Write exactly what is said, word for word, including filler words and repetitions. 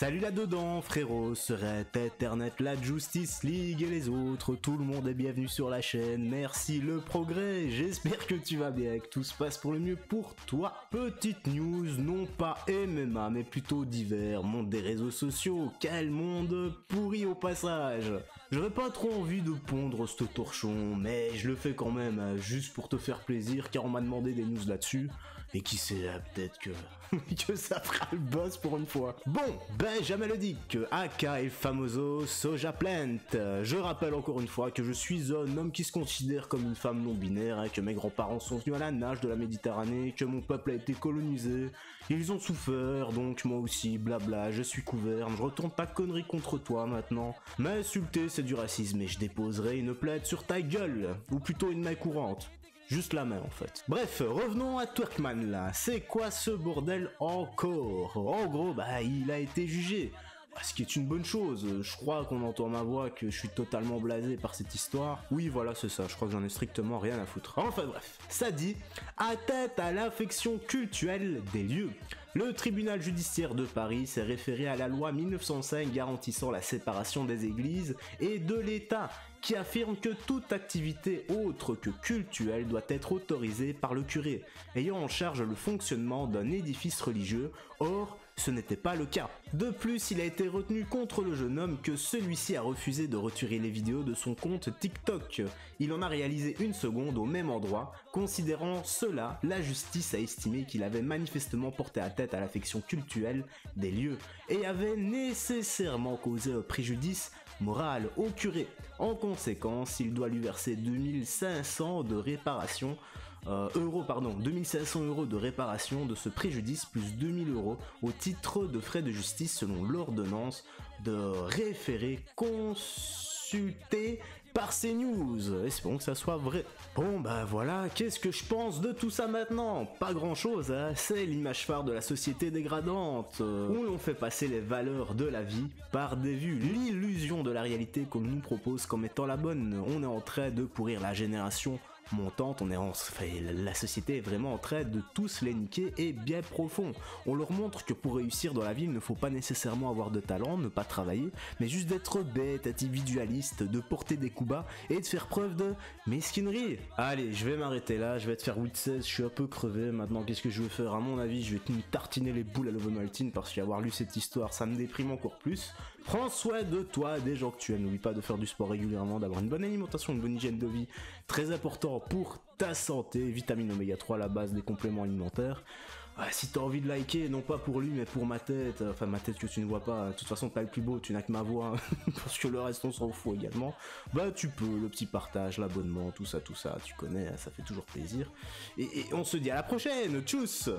Salut là-dedans, frérot, serait Ethernet, la Justice League et les autres, tout le monde est bienvenu sur la chaîne, merci le progrès, j'espère que tu vas bien, que tout se passe pour le mieux pour toi. Petite news, non pas M M A, mais plutôt divers, monde des réseaux sociaux, quel monde pourri au passage. J'aurais pas trop envie de pondre ce torchon, mais je le fais quand même, juste pour te faire plaisir, car on m'a demandé des news là-dessus, et qui sait, peut-être que... que ça fera le boss pour une fois. Bon, Benjamin Ledig, aka el famoso Soja Plant. Je rappelle encore une fois que je suis un homme qui se considère comme une femme non-binaire, que mes grands-parents sont venus à la nage de la Méditerranée, que mon peuple a été colonisé, ils ont souffert, donc moi aussi, blabla, je suis couvert, je retourne pas conneries contre toi maintenant. M'insulter, c'est du racisme et je déposerai une plainte sur ta gueule, ou plutôt une main courante. Juste la main en fait. Bref, revenons à Twerkman là. C'est quoi ce bordel encore? En gros, bah il a été jugé. Ce qui est une bonne chose, je crois qu'on entend ma voix que je suis totalement blasé par cette histoire. Oui voilà c'est ça, je crois que j'en ai strictement rien à foutre. Enfin bref, ça dit, atteinte à l'infection cultuelle des lieux. Le tribunal judiciaire de Paris s'est référé à la loi mille neuf cent cinq garantissant la séparation des églises et de l'État, qui affirme que toute activité autre que cultuelle doit être autorisée par le curé, ayant en charge le fonctionnement d'un édifice religieux, or ce n'était pas le cas. De plus, il a été retenu contre le jeune homme que celui-ci a refusé de retirer les vidéos de son compte TikTok. Il en a réalisé une seconde au même endroit. Considérant cela, la justice a estimé qu'il avait manifestement porté atteinte à l'affection cultuelle des lieux et avait nécessairement causé un préjudice moral au curé. En conséquence, il doit lui verser deux mille cinq cents de réparation. Euh, euros pardon, deux mille cinq cents euros de réparation de ce préjudice plus deux mille euros au titre de frais de justice selon l'ordonnance de référé consulté par CNews. Espérons que ça soit vrai. Bon bah voilà, qu'est-ce que je pense de tout ça maintenant? Pas grand chose, hein, c'est l'image phare de la société dégradante, euh, où l'on fait passer les valeurs de la vie par des vues, l'illusion de la réalité qu'on nous propose comme étant la bonne. On est en train de pourrir la génération montante, on est en... enfin, la société est vraiment en train de tous les niquer et bien profond. On leur montre que pour réussir dans la vie, il ne faut pas nécessairement avoir de talent, ne pas travailler, mais juste d'être bête, individualiste, de porter des coups bas et de faire preuve de mesquinerie. Allez, je vais m'arrêter là, je vais te faire huit seize, je suis un peu crevé maintenant, qu'est-ce que je vais faire? À mon avis, je vais te tartiner les boules à l'Ovomaltine parce qu'avoir lu cette histoire, ça me déprime encore plus. Prends soin de toi, des gens que tu aimes, n'oublie pas de faire du sport régulièrement, d'avoir une bonne alimentation, une bonne hygiène de vie, très important pour ta santé, vitamine oméga trois à la base des compléments alimentaires. Ah, si t'as envie de liker, non pas pour lui mais pour ma tête, enfin ma tête que tu ne vois pas, de toute façon t'as le plus beau, tu n'as que ma voix, parce que le reste on s'en fout également, bah tu peux, le petit partage, l'abonnement, tout ça, tout ça, tu connais, ça fait toujours plaisir, et, et on se dit à la prochaine, tchuss!